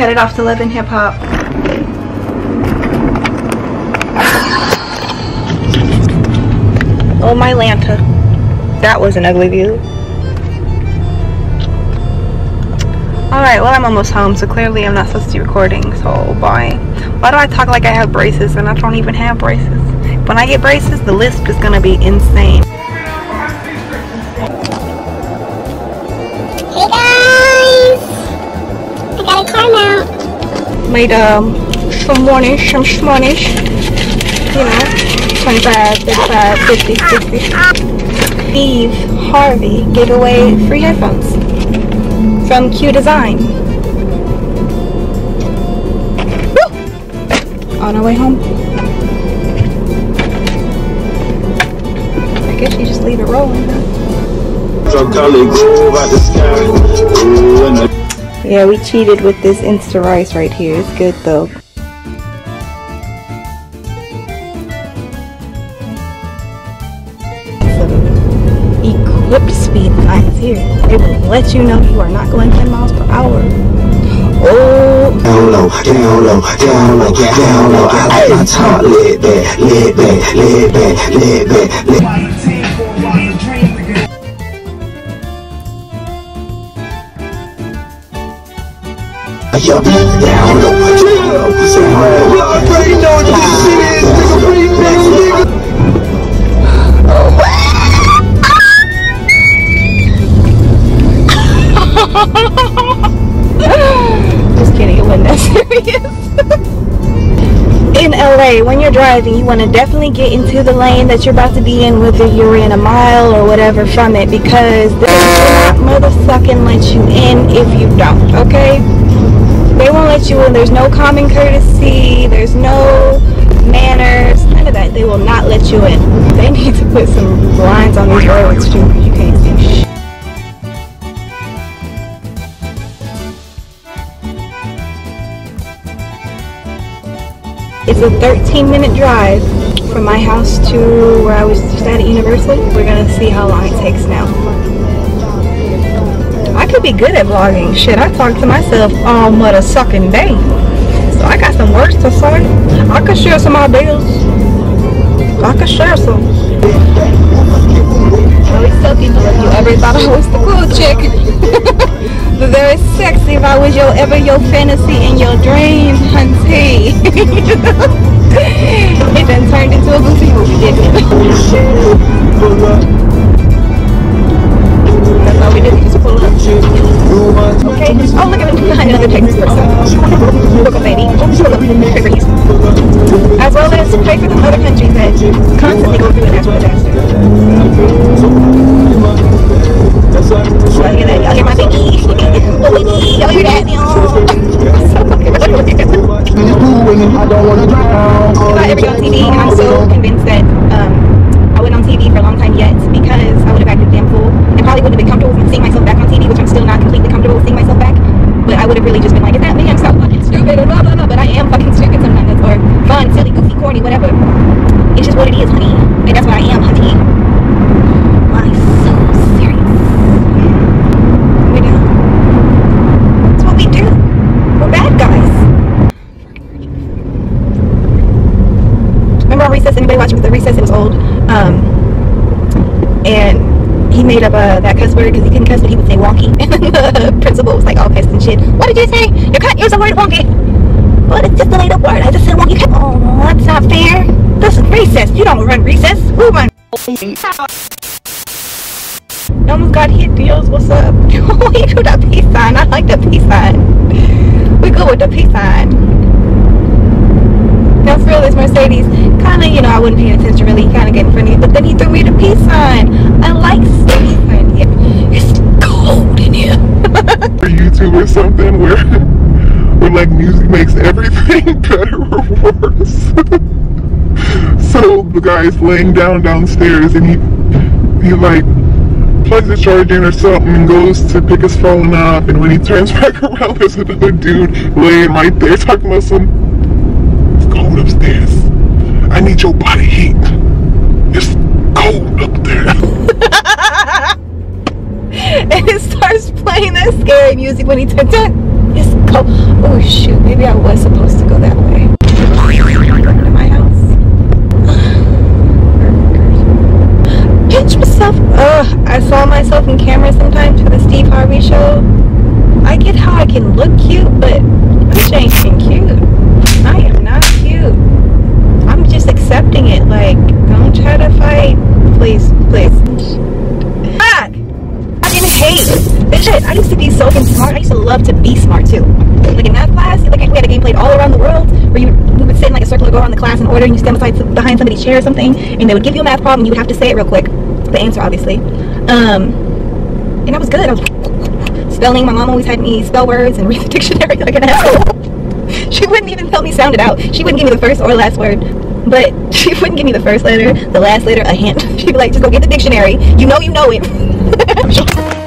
headed off to live in hip hop. Oh my Lanta. That was an ugly view. Alright, well I'm almost home, so clearly I'm not supposed to be recording, so bye. Why do I talk like I have braces and I don't even have braces? When I get braces, the lisp is gonna be insane. Hey guys! I got a car mount. Made some mornish, you know, 25, 35, 50, 60. Steve Harvey gave away free headphones from Q Design. Woo! On our way home. I guess you just leave it rolling. Yeah, we cheated with this Insta rice right here. It's good though. Equipped speed lines here. It will let you know you are not going 10 miles per hour. Oh, down low, down low, down low, down low. I like my top lit back, lit back, lit back, lit back, lit back. Down low, down low, down low. We already know what this shit is, nigga. Breathe, nigga. Just kidding, it wasn't that serious. In LA, when you're driving, you want to definitely get into the lane that you're about to be in, whether you're in a mile or whatever from it, because they will not motherfucking let you in if you don't, okay? They won't let you in. There's no common courtesy. There's no manners. None of that. They will not let you in. They need to put some lines on these roads too. You can't do shit. It's a 13-minute drive from my house to where I was just at Universal. We're gonna see how long it takes now. I could be good at vlogging. Shit, I talk to myself all mother-sucking day. So I got some words to say. I could share some ideas. I could share some. I always tell people, if you ever thought I was the cool chick, the very sexy, if I was your, ever your fantasy and your dream, hunty. It then turned into a booty movie, didn't it? That's all we did. Okay. Oh, look at me. I know the Texas person. Look at baby. As well as pray for the other countries that constantly go through a natural disaster. Y'all hear my baby? Y'all hear that? If I ever go on TV, I'm so convinced that I went on TV for a long time yet because I would have acted a damn fool. I probably wouldn't have been comfortable seeing myself back on TV, which I'm still not completely comfortable with seeing myself back, but I would have really just been like, is that me? I'm so fucking stupid, or blah, blah, blah, but I am fucking stupid sometimes, or fun, silly, goofy, corny, whatever. It's just what it is, honey, and that's what I am, honey. I'm so serious. We're down. That's what we do. We're bad guys. Remember our recess? Anybody watching the recess? It was old. And he made up that cuss word because he couldn't cuss, but he would say wonky. And then the principal was like all pissed and shit. What did you say? Your cut is a word wonky. Well, it's just a laid up word. I just said wonky. Oh, that's not fair. This is recess. You don't run recess. Who runs? I almost got hit, deals. What's up? We do the peace sign. I like the peace sign. We go with the peace sign. Now for real, this Mercedes, kind of, you know, I wouldn't pay attention really, kind of getting funny, but then he threw me the peace sign. I like peace sign. It's cold in here. For YouTube or something where like music makes everything better or worse. So the guy is laying downstairs and he like plugs the charge in or something and goes to pick his phone up, and when he turns back around, there's another dude laying right there talking about some upstairs. I need your body heat. It's cold up there. And it starts playing that scary music when he turns on. It's Oh shoot, maybe I was supposed to go that way. Going to my house. Pinch myself. I saw myself in camera sometimes for the Steve Harvey show. I get how I can look cute, but I'm changing cute. I am not cute. I'm just accepting it. Like, don't try to fight. Please, please. Fuck! I didn't hate. Bitch, I used to be so smart. I used to love to be smart too. Like in math class, like we had a game played all around the world where we would sit in like a circle or go around the class in order, and you stand behind somebody's chair or something, and they would give you a math problem. You would have to say it real quick, the answer obviously. And I was good. I was spelling. My mom always had me spell words and read the dictionary like an asshole. She wouldn't even help me sound it out. She wouldn't give me the first or last word. But she wouldn't give me the first letter, the last letter, a hint. She'd be like, just go get the dictionary. You know it.